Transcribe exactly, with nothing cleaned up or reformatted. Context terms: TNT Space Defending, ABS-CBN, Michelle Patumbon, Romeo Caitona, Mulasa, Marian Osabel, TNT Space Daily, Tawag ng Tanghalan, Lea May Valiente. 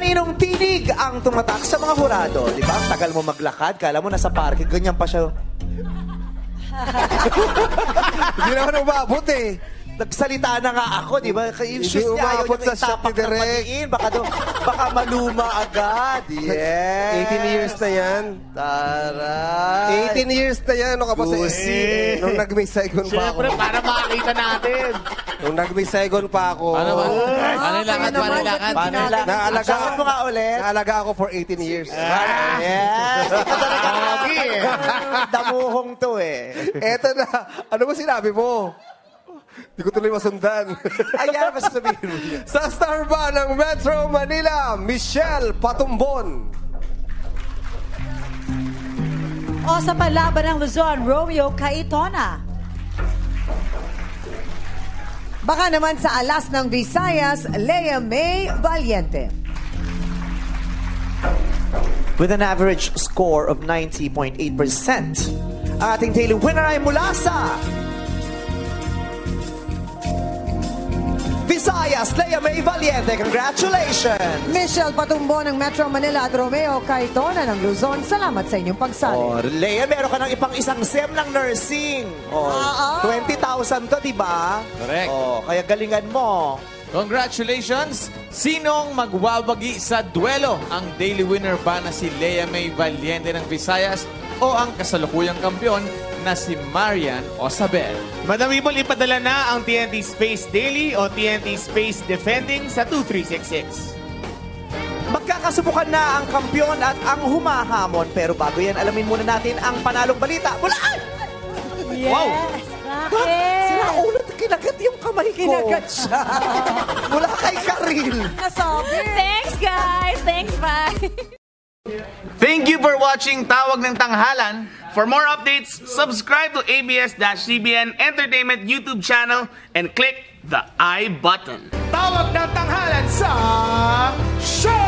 Kaninong tinig ang tumatak sa mga hurado? Di ba? Tagal mo maglakad, kala mo nasa parke, ganyan pa siya. Hindi naman umabot eh. Nagsalita na nga ako, di ba? Yung shoes niya, ayaw niya itapak ng patiin. Baka, do, baka maluma agad. Yes. eighteen years na yan. Taray. eighteen years na yan. Ano ka ba sa eh. Nung nag-may-saigon pa ako. Siyempre, para makakita natin. Nung nag-may-saigon pa ako. Paano ba? Panilakad, panilakad. Panilakad. Naalagaan mo nga ulit. Naalagaan ako for eighteen years. Yes. Damuhong to eh. Eto na. Ano ba sinabi mo? Hindi ko tuloy masundan. Ayan, mas sabihin mo yan. Sa star ba ng Metro Manila, Michelle Patumbon. O sa palaban ng Luzon, Romeo Caitona. Baka naman sa alas ng Visayas, Lea May Valiente. With an average score of ninety point eight percent, ating daily winner ay Mulasa. Visayas, Lea May Valiente. Congratulations! Michelle Patumbon ng Metro Manila at Romeo Caitona ng Luzon. Salamat sa inyong pagsali. Oh, Lea, meron ka ng ipang isang S E M ng nursing. Oh, uh -oh. twenty thousand to, di ba? Correct. Oh, kaya galingan mo. Congratulations! Sinong magwawagi sa duelo? Ang daily winner ba na si Lea May Valiente ng Visayas o ang kasalukuyang kampiyon na si Marian Osabel? Madam Ibol, ipadala na ang T N T Space Daily o T N T Space Defending sa two three six six. Magkakasubukan na ang kampiyon at ang humahamon. Pero bago yan, alamin muna natin ang panalong balita. Bulaan! Yes! Wow! Bakit? Sira ulit, kinagat yung kamay ko. Kinagat siya. Mula kay Karil. Thanks guys! Thanks, bye! Thank you for watching Tawag ng Tanghalan. For more updates, subscribe to A B S C B N Entertainment YouTube channel and click the I button. Tawag ng Tanghalan sa Show!